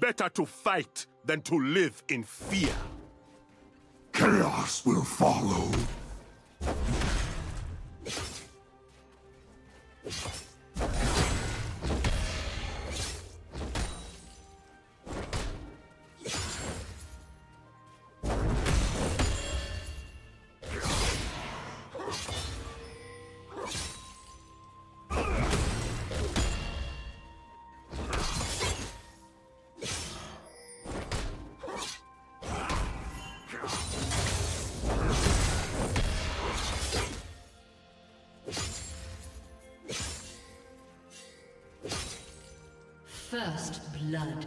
Better to fight than to live in fear. Chaos will follow. First blood.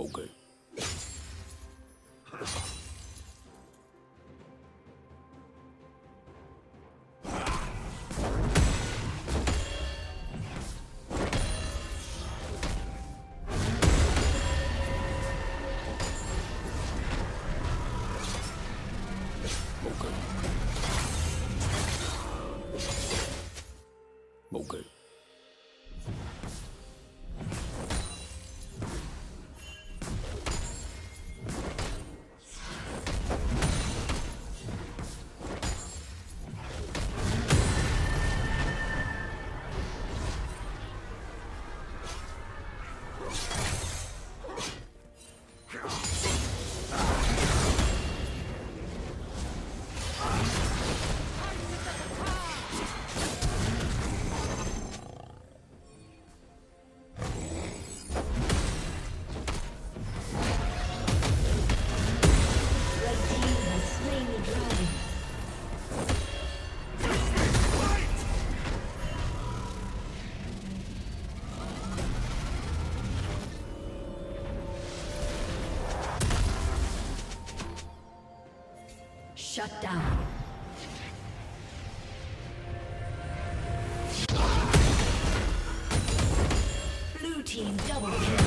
Okay. Shut down. Blue team double kill.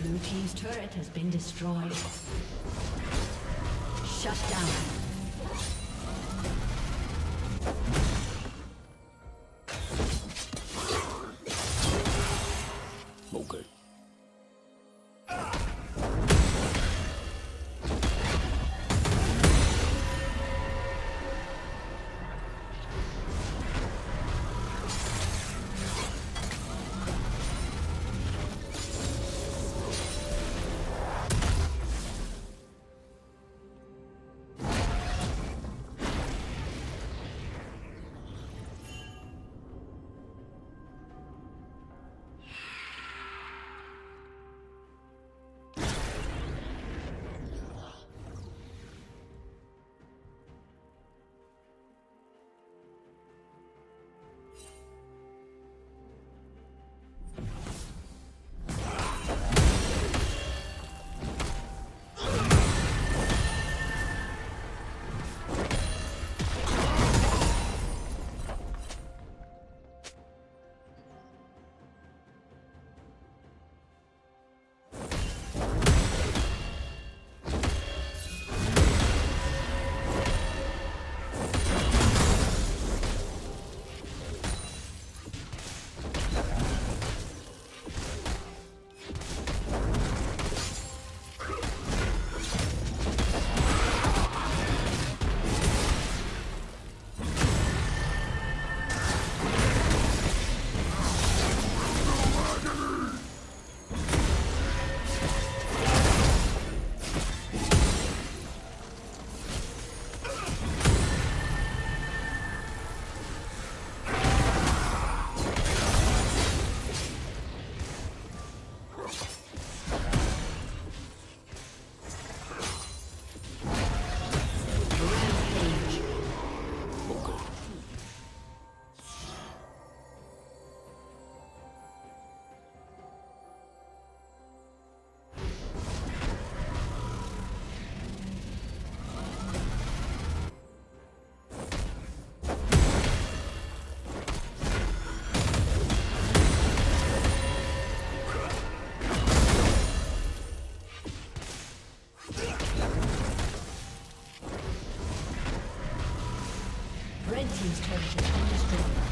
Blue team's turret has been destroyed. Shut down. team's turret has been destroyed.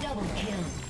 Double kill.